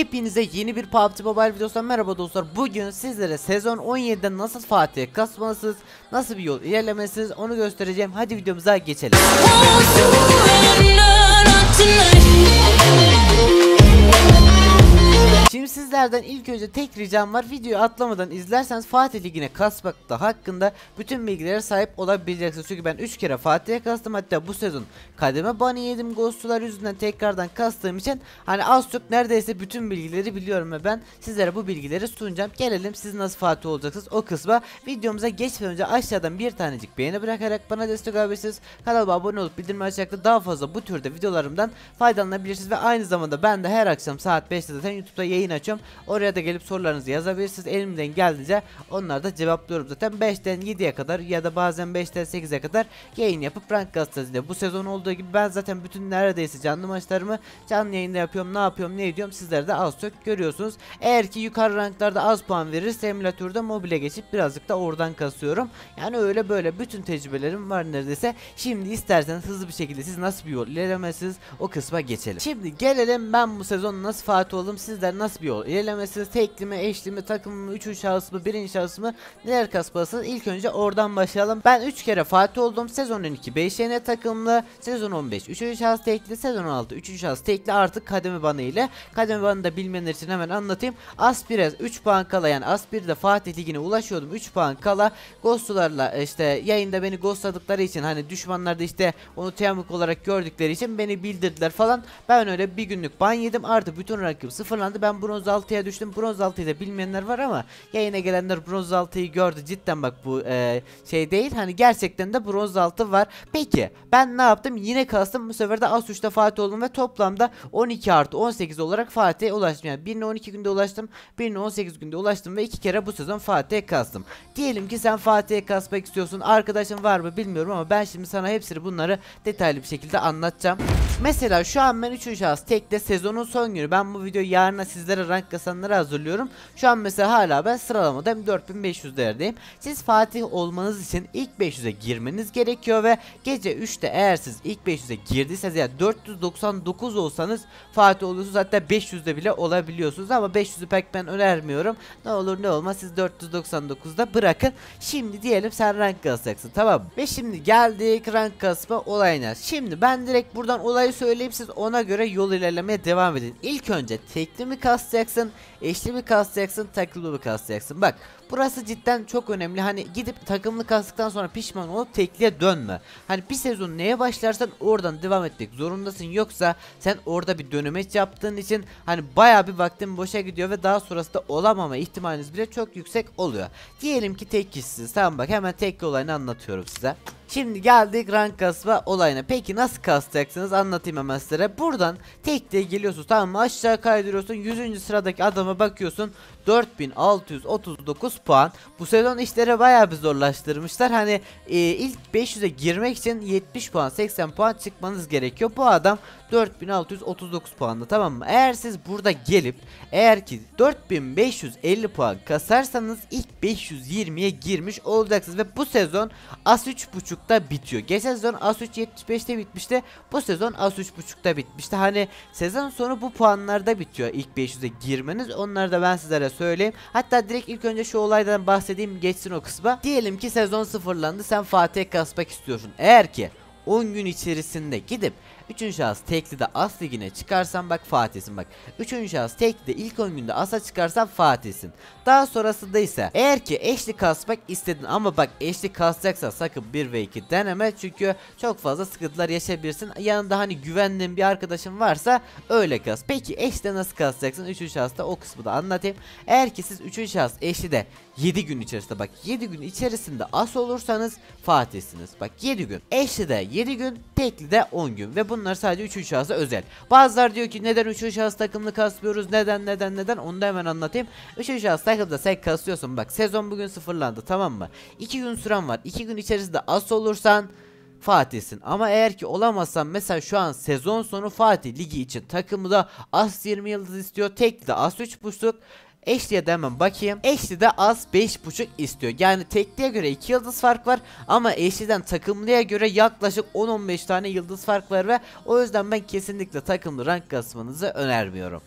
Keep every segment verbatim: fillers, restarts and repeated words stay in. Hepinize yeni bir P U B G Mobile videosundan merhaba dostlar. Bugün sizlere sezon on yedide nasıl Fatih'e kasmalısınız, nasıl bir yol ilerlemesiniz onu göstereceğim. Hadi videomuza geçelim. Şimdi sizlerden ilk önce tek ricam var, videoyu atlamadan izlerseniz Fatih Ligi'ne kasmakta hakkında bütün bilgilere sahip olabileceksiniz. Çünkü ben üç kere Fatih'e kastım, hatta bu sezon kademe banı yedim ghostçular yüzünden, tekrardan kastığım için hani az çok neredeyse bütün bilgileri biliyorum ve ben sizlere bu bilgileri sunacağım. Gelelim siz nasıl Fatih olacaksınız o kısma. Videomuza geçmeden önce aşağıdan bir tanecik beğeni bırakarak bana destek olabilirsiniz. Kanalıma abone olup bildirim açarak daha fazla bu türde videolarımdan faydalanabilirsiniz ve aynı zamanda ben de her akşam saat beşte zaten YouTube'da yayın yayın açıyorum. Oraya da gelip sorularınızı yazabilirsiniz. Elimden geldiğince onları da cevaplıyorum. Zaten beşten yediye kadar ya da bazen beşten sekize kadar yayın yapıp rank gazetesinde bu sezon olduğu gibi ben zaten bütün neredeyse canlı maçlarımı canlı yayında yapıyorum. Ne yapıyorum, ne ediyorum sizler de az çok görüyorsunuz. Eğer ki yukarı ranklarda az puan verir emülatörde mobile geçip birazcık da oradan kasıyorum. Yani öyle böyle bütün tecrübelerim var neredeyse. Şimdi isterseniz hızlı bir şekilde siz nasıl bir yol ilerlemezsiniz o kısma geçelim. Şimdi gelelim ben bu sezon nasıl Fatih oldum, sizler nasıl bir yol ilerlemesiniz, tekli mi, eşli mi, takım mı, üçüncü şahıs mı, birinci şahıs mı, neler kasmalısınız? İlk önce oradan başlayalım. Ben üç kere Fatih oldum. Sezon on iki beş yene takımlı, sezon on beş üçüncü şahıs tekli, sezon on altı üçüncü şahıs tekli, artık kademe banı ile. Kademe banı da bilmeyenler için hemen anlatayım. Aspir'e üç puan kala, yani Aspir'de Fatih Ligi'ne ulaşıyordum üç puan kala. Ghost'larla işte yayında beni ghostladıkları için, hani düşmanlar da işte onu teyamuk olarak gördükleri için beni bildirdiler falan. Ben öyle bir günlük ban yedim. Artık bütün rakip sıfırlandı. Ben bronz altıya düştüm. Bronz altıyı da bilmeyenler var ama yayına gelenler bronz altıyı gördü. Cidden bak bu e, şey değil. Hani gerçekten de bronz altı var. Peki ben ne yaptım? Yine kastım. Bu sefer de A üçte Fatih oldum ve toplamda on iki artı on sekiz olarak Fatih'e ulaştım. Yani birine on iki günde ulaştım. Birine on sekiz günde ulaştım ve iki kere bu sezon Fatih'e kastım. Diyelim ki sen Fatih'e kasmak istiyorsun. Arkadaşın var mı bilmiyorum ama ben şimdi sana hepsini bunları detaylı bir şekilde anlatacağım. Mesela şu an ben üçüncü şahıs tekte sezonun son günü. Ben bu videoyu yarına sizlere rank kasanları hazırlıyorum. Şu an mesela hala ben sıralamadayım, dört bin beş yüzlerdeyim. Siz Fatih olmanız için ilk beş yüze girmeniz gerekiyor ve gece üçte eğer siz ilk beş yüze girdiyseniz, yani dört yüz doksan dokuz olsanız Fatih oluyorsunuz. Hatta beş yüzde bile olabiliyorsunuz ama beş yüzü pek ben önermiyorum. Ne olur ne olmaz siz dört yüz doksan dokuzda bırakın. Şimdi diyelim sen rank kasacaksın, tamam mı? Ve şimdi geldik rank kasma olayına. Şimdi ben direkt buradan olay söyleyip siz ona göre yol ilerlemeye devam edin. İlk önce tekli mi kastacaksın, eşli mi kastacaksın, takımlı mı kastacaksın? Bak burası cidden çok önemli. Hani gidip takımlı kastıktan sonra pişman olup tekliye dönme. Hani bir sezon neye başlarsan oradan devam etmek zorundasın. Yoksa sen orada bir dönemeç yaptığın için hani baya bir vaktin boşa gidiyor ve daha sonrasında olamama ihtimaliniz bile çok yüksek oluyor. Diyelim ki tek kişisiniz. Tamam, bak hemen tekli olayını anlatıyorum size. Şimdi geldik rank kasma olayına. Peki nasıl kastacaksınız anlatayım hemen sizlere. Buradan tekliye geliyorsun, tamam mı? Aşağı kaydırıyorsun. yüzüncü sıradaki adama bakıyorsun. dört bin altı yüz otuz dokuz puan. Bu sezon işlere bayağı bir zorlaştırmışlar. Hani e, ilk beş yüze girmek için yetmiş puan, seksen puan çıkmanız gerekiyor. Bu adam dört bin altı yüz otuz dokuz puanlı, tamam mı? Eğer siz burada gelip eğer ki dört bin beş yüz elli puan kasarsanız ilk beş yüz yirmiye girmiş olacaksınız ve bu sezon A üç buçukta bitiyor. Geçen sezon A üç yetmiş beşte bitmişti. Bu sezon A üç buçukta bitmişti. Hani sezon sonu bu puanlarda bitiyor ilk beş yüze girmeniz. Onları da ben sizlere söyleyeyim. Hatta direkt ilk önce şu olaydan bahsedeyim, geçsin o kısma. Diyelim ki sezon sıfırlandı. Sen Fatih'e kasmak istiyorsun. Eğer ki on gün içerisinde gidip üçüncü şahıs teklide as ligine çıkarsan bak Fatih'sin, bak. üçüncü şahıs teklide ilk on günde asa çıkarsan Fatih'sin. Daha sonrasında ise eğer ki eşli kasmak istedin ama bak eşli kasacaksa sakın bir ve iki deneme. Çünkü çok fazla sıkıntılar yaşayabilirsin. Yanında hani güvendiğin bir arkadaşın varsa öyle kas. Peki eşli nasıl kasacaksın? üçüncü şahısta o kısmı da anlatayım. Eğer ki siz üçüncü şahıs eşli de yedi gün içerisinde, bak yedi gün içerisinde as olursanız Fatih'siniz. Bak yedi gün. Eşli de yedi gün, tekli de on gün ve bunu bunlar sadece üçüncü şahsa özel. Bazılar diyor ki neden üçüncü şahıs takımlı kasmıyoruz? Neden neden neden? Onu da hemen anlatayım. üçüncü şahıs takımda sen kasıyorsun. Bak sezon bugün sıfırlandı, tamam mı? iki gün süren var. iki gün içerisinde as olursan Fatih'sin. Ama eğer ki olamazsan mesela şu an sezon sonu Fatih Ligi için takımda as yirmi yıldız istiyor. Tekli de as üç buçuk. Eşli'ye de hemen bakayım. Eşli de az beş buçuk istiyor. Yani tekliye göre iki yıldız fark var ama eşliden takımlıya göre yaklaşık on on beş tane yıldız fark var ve o yüzden ben kesinlikle takımlı rank kasmanızı önermiyorum.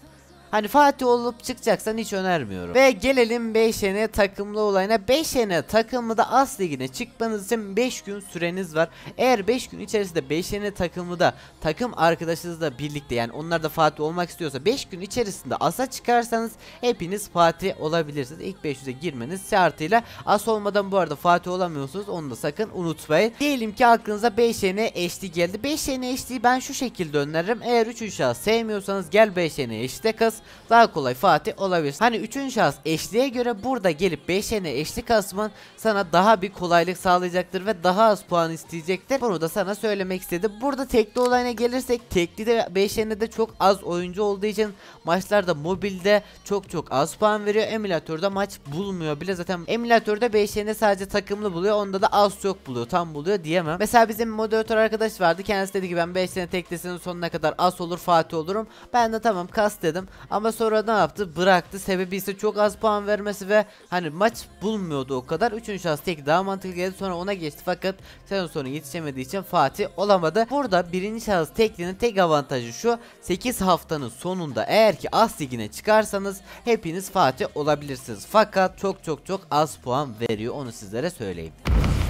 Hani Fatih olup çıkacaksan hiç önermiyorum. Ve gelelim beş N takımlı olayına. beş N takımlı da As Ligi'ne çıkmanız için beş gün süreniz var. Eğer beş gün içerisinde beş N takımlı da takım arkadaşınızla birlikte, yani onlar da Fatih olmak istiyorsa beş gün içerisinde As'a çıkarsanız hepiniz Fatih olabilirsiniz. İlk beş yüze girmeniz şartıyla. As olmadan bu arada Fatih olamıyorsunuz. Onu da sakın unutmayın. Diyelim ki aklınıza beş N eşli geldi. beş N eşliği ben şu şekilde öneririm. Eğer üçüncü şahıs sevmiyorsanız gel beş N eşli kas. Daha kolay Fatih olabilir. Hani üçüncü şahıs eşliğe göre burada gelip beş N eşli kasman sana daha bir kolaylık sağlayacaktır ve daha az puan isteyecektir. Bunu da sana söylemek istedim. Burada tekli olayına gelirsek, tekli de beş N'de çok az oyuncu olduğu için maçlarda mobilde çok çok az puan veriyor. Emülatörde maç bulmuyor bile. Zaten emülatörde beş N sadece takımlı buluyor. Onda da az çok buluyor. Tam buluyor diyemem. Mesela bizim moderatör arkadaş vardı. Kendisi dedi ki ben beş N teklisinin sonuna kadar as olur Fatih olurum. Ben de tamam kas dedim. Ama sonra ne yaptı? Bıraktı. Sebebi ise çok az puan vermesi ve hani maç bulmuyordu o kadar. Üçüncü şahıs tek daha mantıklı geldi. Sonra ona geçti. Fakat sezon sonu yetişemediği için Fatih olamadı. Burada birinci şahıs teklinin tek avantajı şu. sekiz haftanın sonunda eğer ki As Ligi'ne çıkarsanız hepiniz Fatih olabilirsiniz. Fakat çok çok çok az puan veriyor. Onu sizlere söyleyeyim.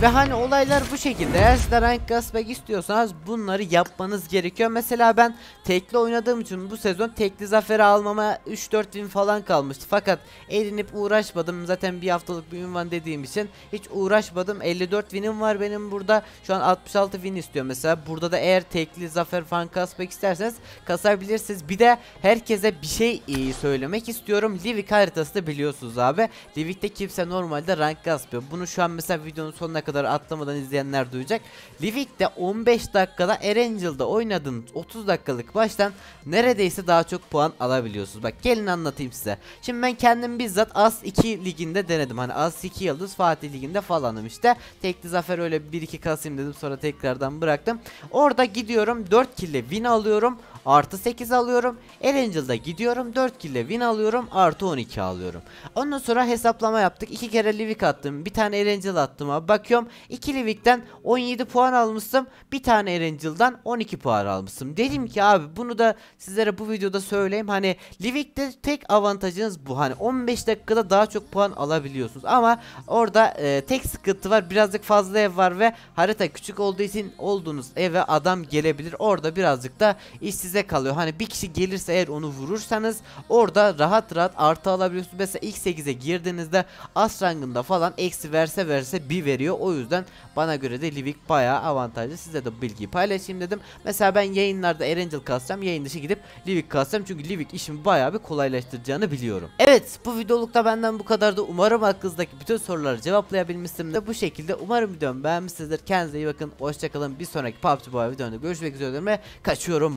Ve hani olaylar bu şekilde. Eğer siz de rank kasmak istiyorsanız bunları yapmanız gerekiyor. Mesela ben tekli oynadığım için bu sezon tekli zaferi almama üç dört bin falan kalmıştı. Fakat edinip uğraşmadım. Zaten bir haftalık bir ünvan dediğim için hiç uğraşmadım. elli dört binim var benim burada. Şu an altmış altı bin istiyor mesela. Burada da eğer tekli zafer falan kasmak isterseniz kasabilirsiniz. Bir de herkese bir şey iyi söylemek istiyorum. Livik haritası da biliyorsunuz abi. Livik'te kimse normalde rank kasmıyor. Bunu şu an mesela videonun sonuna kadar atlamadan izleyenler duyacak. Livik'te on beş dakikada Erangel'da oynadığınız otuz dakikalık maçtan neredeyse daha çok puan alabiliyorsunuz. Bak gelin anlatayım size. Şimdi ben kendim bizzat As iki liginde denedim. Hani As iki yıldız Fatih liginde falanım işte. Tekli zafer öyle bir iki kasayım dedim. Sonra tekrardan bıraktım. Orada gidiyorum dört kille win alıyorum. artı sekiz alıyorum. Erangel'da gidiyorum dört kille win alıyorum. artı on iki alıyorum. Ondan sonra hesaplama yaptık. iki kere Livik attım. Bir tane Erangel attım abi. Bakıyorum iki Livik'ten on yedi puan almıştım. Bir tane Erangel'dan on iki puan almıştım. Dedim ki abi bunu da sizlere bu videoda söyleyeyim. Hani Livik'te tek avantajınız bu. Hani on beş dakikada daha çok puan alabiliyorsunuz. Ama orada e, tek sıkıntı var. Birazcık fazla ev var ve harita küçük olduğu için olduğunuz eve adam gelebilir. Orada birazcık da iş size kalıyor. Hani bir kişi gelirse eğer onu vurursanız orada rahat rahat artı alabiliyorsunuz. Mesela ilk sekize girdiğinizde as rangında falan eksi verse verse bir veriyor. O yüzden bana göre de Livik bayağı avantajlı. Size de bu bilgiyi paylaşayım dedim. Mesela ben yayınlarda Erangel kasacağım. Yayın dışı gidip Livik kasacağım. Çünkü Livik işimi bayağı bir kolaylaştıracağını biliyorum. Evet, bu videolukta benden bu kadar da. Umarım aklınızdaki bütün soruları cevaplayabilmiştim de bu şekilde. Umarım videomu beğenmişsinizdir. Kendinize iyi bakın. Hoşçakalın. Bir sonraki P U B G Mobile videoda görüşmek üzere ve kaçıyorum.